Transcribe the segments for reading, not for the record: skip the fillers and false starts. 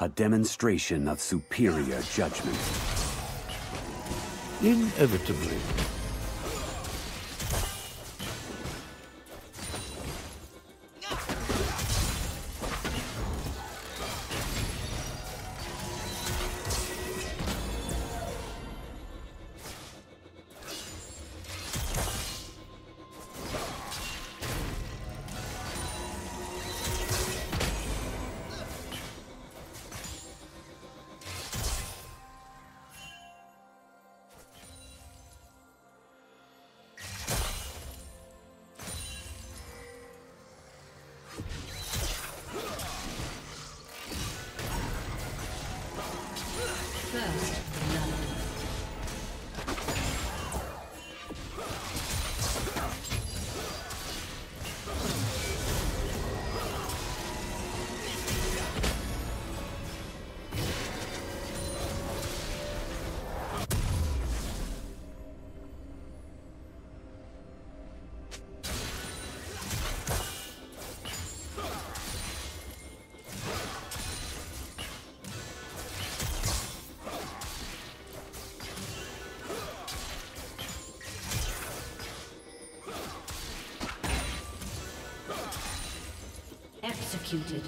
a demonstration of superior judgment. Inevitably. Executed.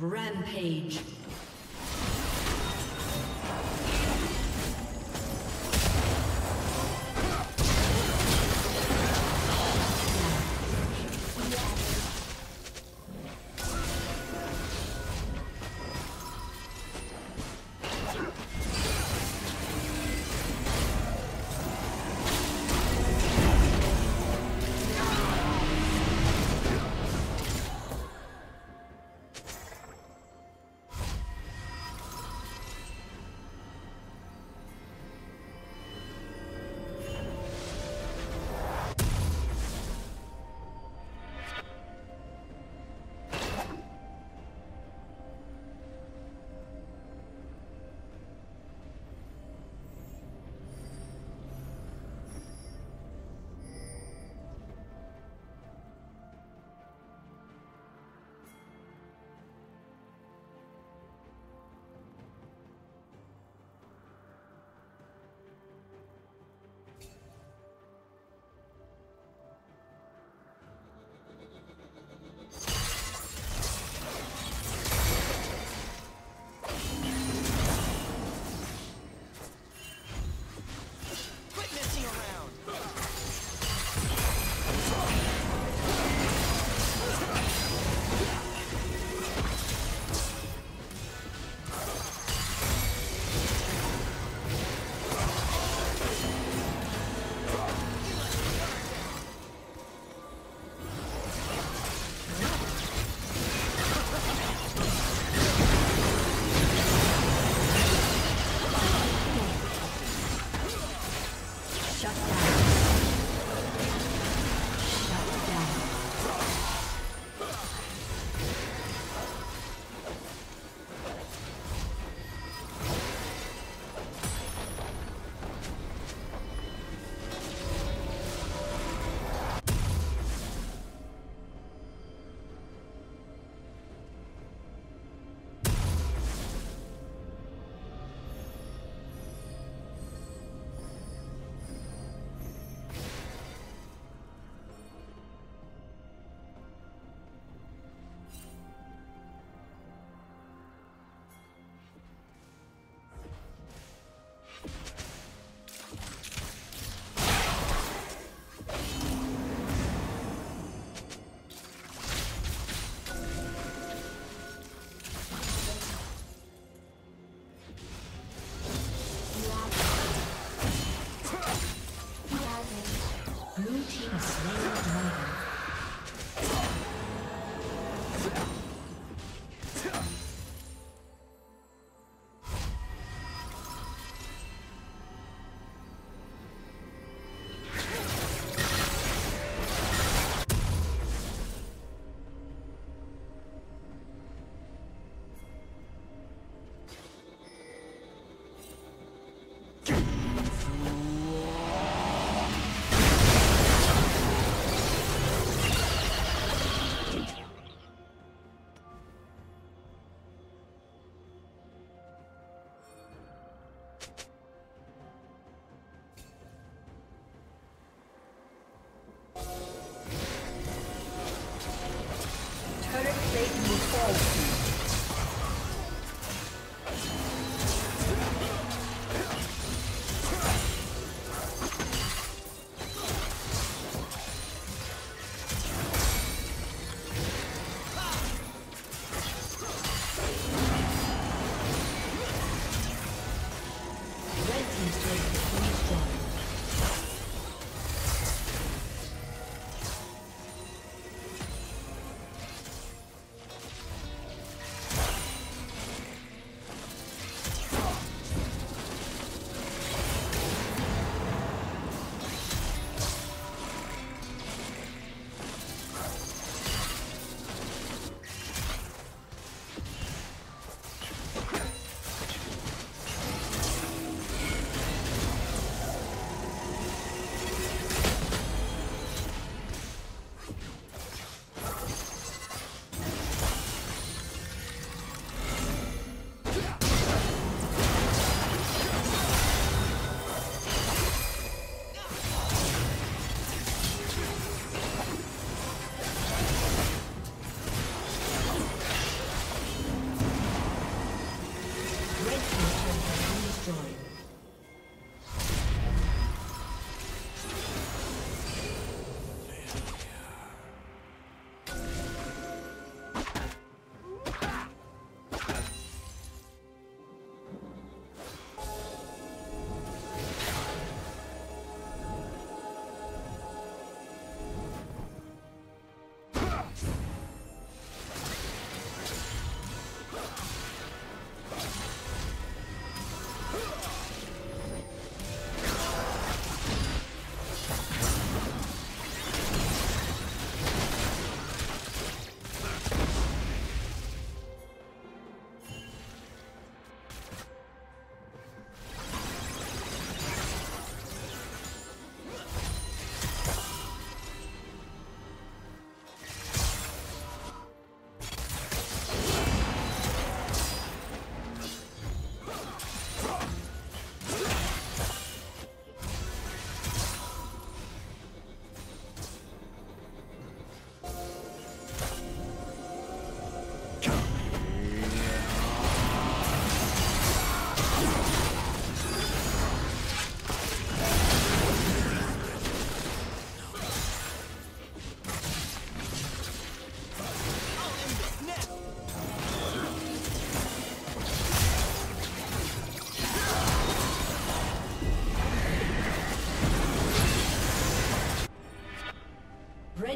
Rampage.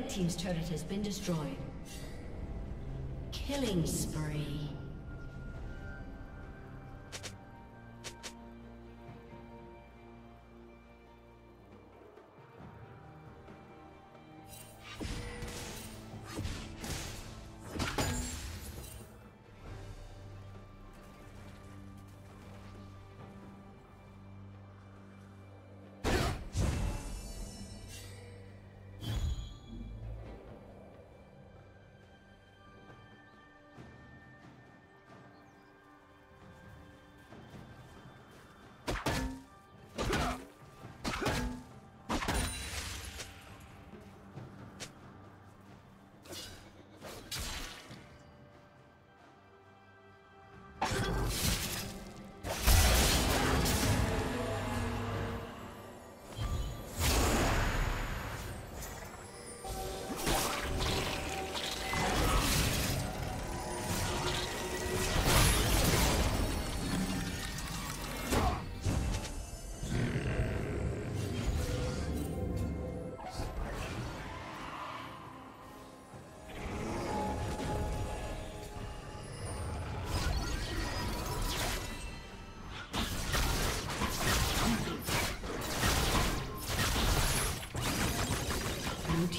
Red team's turret has been destroyed. Killing spree. Blue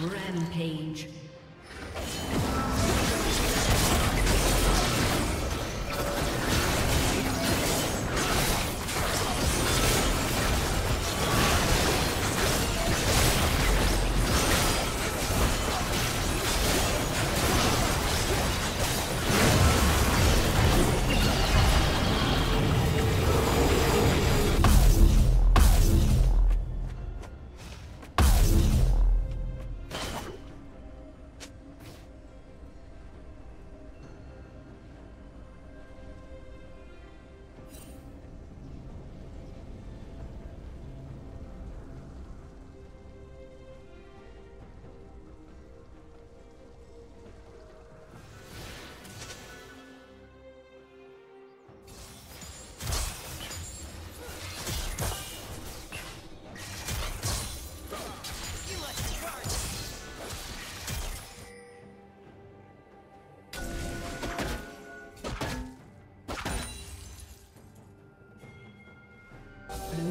Rampage. Blue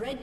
Red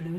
Blue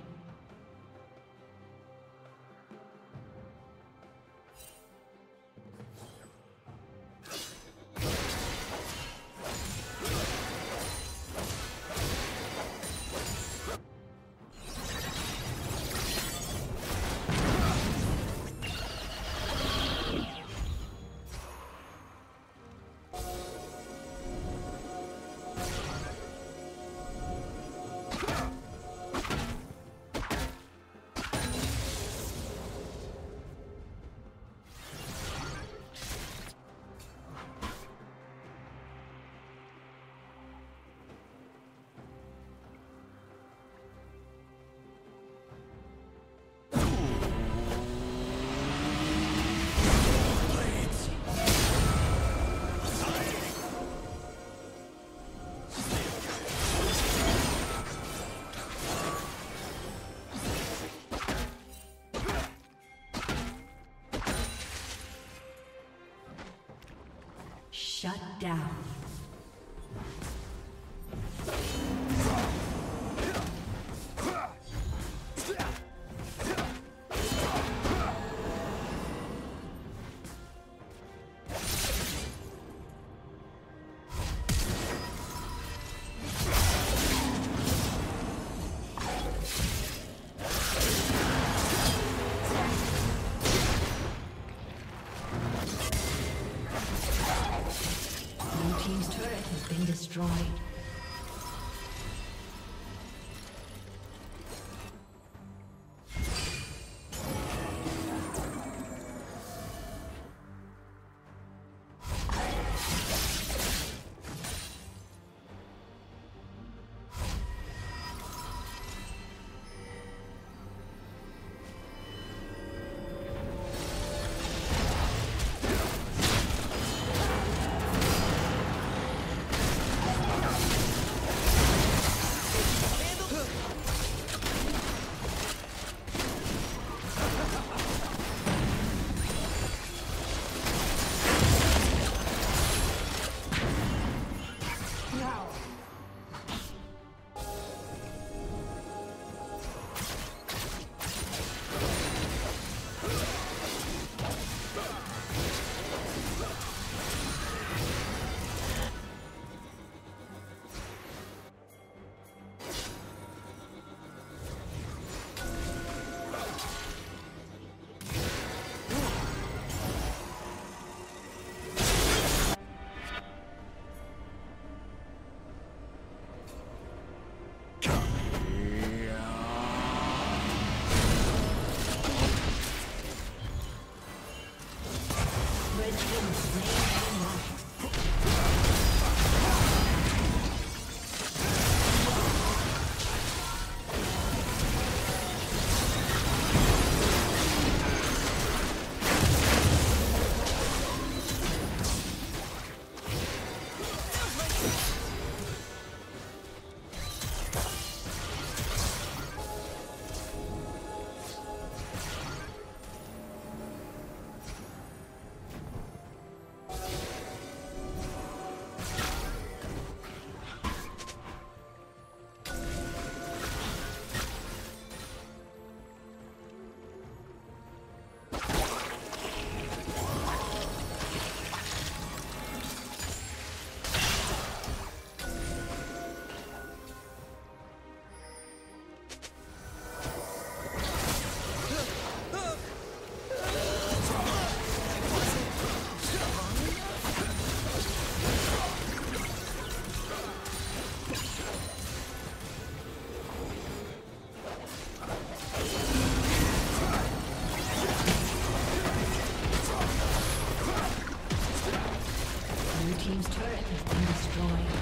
Shut down. Destroyed. team's turret has been destroyed.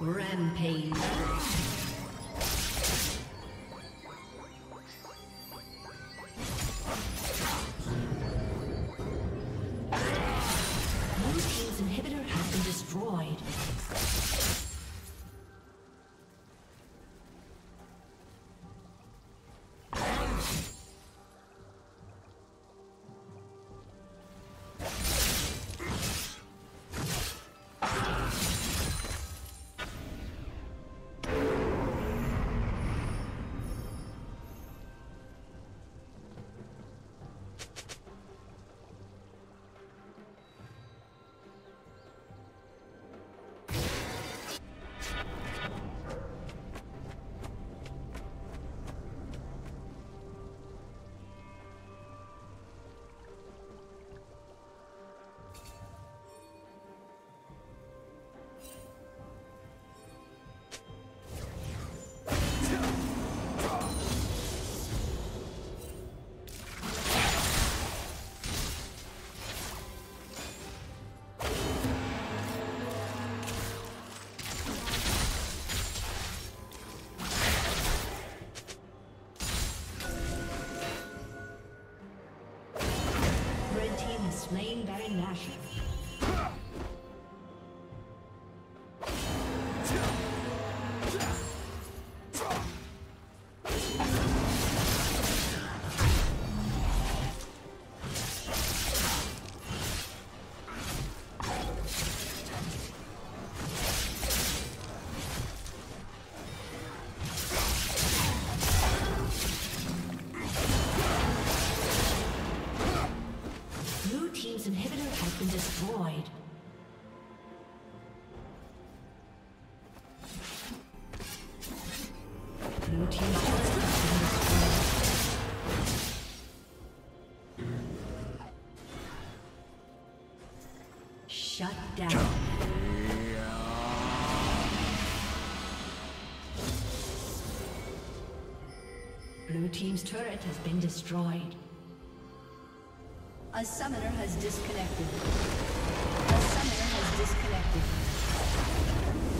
Rampage. Slain Baron Nashor. Blue team shut down. Blue team's turret has been destroyed. A summoner has disconnected. A summoner has disconnected.